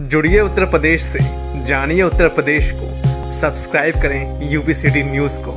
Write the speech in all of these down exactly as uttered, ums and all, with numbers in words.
जुड़िए उत्तर प्रदेश से, जानिए उत्तर प्रदेश को। सब्सक्राइब करें यूपी सिटी न्यूज़ को।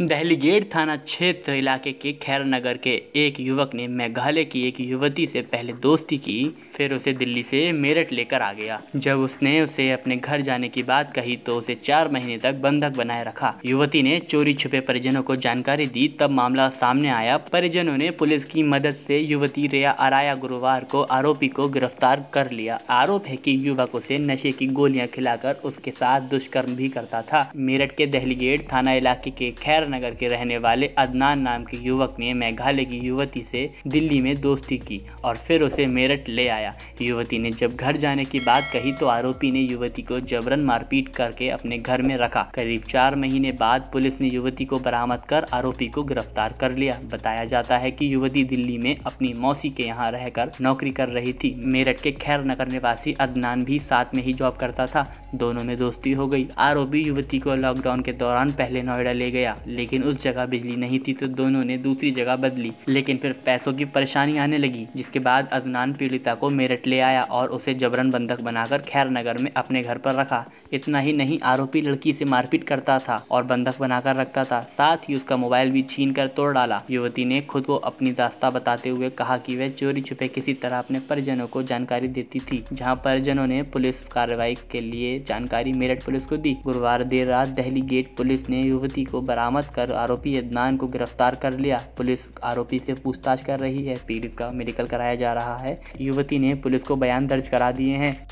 देहली गेट थाना क्षेत्र इलाके के खैरनगर के एक युवक ने मेघालय की एक युवती से पहले दोस्ती की, फिर उसे दिल्ली से मेरठ लेकर आ गया। जब उसने उसे अपने घर जाने की बात कही तो उसे चार महीने तक बंधक बनाए रखा। युवती ने चोरी छुपे परिजनों को जानकारी दी, तब मामला सामने आया। परिजनों ने पुलिस की मदद से युवती रिया आराया गुरुवार को आरोपी को गिरफ्तार कर लिया। आरोप है कि युवक उसे नशे की गोलियां खिलाकर उसके साथ दुष्कर्म भी करता था। मेरठ के देहली गेट थाना इलाके के खैरनगर के रहने वाले अदनान नाम के युवक ने मेघालय की युवती से दिल्ली में दोस्ती की और फिर उसे मेरठ ले आया। युवती ने जब घर जाने की बात कही तो आरोपी ने युवती को जबरन मारपीट करके अपने घर में रखा। करीब चार महीने बाद पुलिस ने युवती को बरामद कर आरोपी को गिरफ्तार कर लिया। बताया जाता है कि युवती दिल्ली में अपनी मौसी के यहाँ रहकर नौकरी कर रही थी। मेरठ के खैरनगर निवासी अदनान भी साथ में ही जॉब करता था। दोनों में दोस्ती हो गई। आरोपी युवती को लॉकडाउन के दौरान पहले नोएडा ले गया, लेकिन उस जगह बिजली नहीं थी तो दोनों ने दूसरी जगह बदली, लेकिन फिर पैसों की परेशानी आने लगी, जिसके बाद अदनान पीड़िता को मेरठ ले आया और उसे जबरन बंधक बनाकर खैरनगर में अपने घर पर रखा। इतना ही नहीं, आरोपी लड़की से मारपीट करता था और बंधक बनाकर रखता था। साथ ही उसका मोबाइल भी छीनकर तोड़ डाला। युवती ने खुद को अपनी दास्तां बताते हुए कहा कि वह चोरी छुपे किसी तरह अपने परिजनों को जानकारी देती थी, जहां परिजनों ने पुलिस कार्रवाई के लिए जानकारी मेरठ पुलिस को दी। गुरुवार देर रात देहली गेट पुलिस ने युवती को बरामद कर आरोपी अदनान को गिरफ्तार कर लिया। पुलिस आरोपी से पूछताछ कर रही है। पीड़ित का मेडिकल कराया जा रहा है। युवती ने पुलिस को बयान दर्ज करा दिए हैं।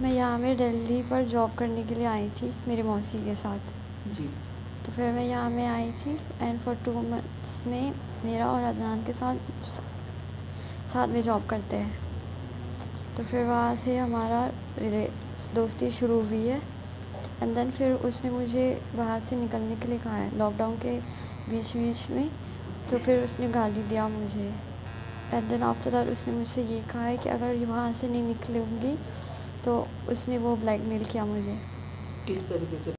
मैं यहाँ में दिल्ली पर जॉब करने के लिए आई थी मेरी मौसी के साथ जी। तो फिर मैं यहाँ में आई थी एंड फॉर टू मंथ्स में मेरा और अदनान के साथ साथ में जॉब करते हैं। तो फिर वहाँ से हमारा दोस्ती शुरू हुई है एंड देन फिर उसने मुझे वहाँ से निकलने के लिए कहा है लॉकडाउन के बीच बीच में। तो फिर उसने गाली दिया मुझे एंड देन आफ्टर दैट उसने मुझसे ये कहा है कि अगर वहाँ से नहीं निकलूँगी तो उसने वो ब्लैकमेल किया मुझे। किस तरीके से?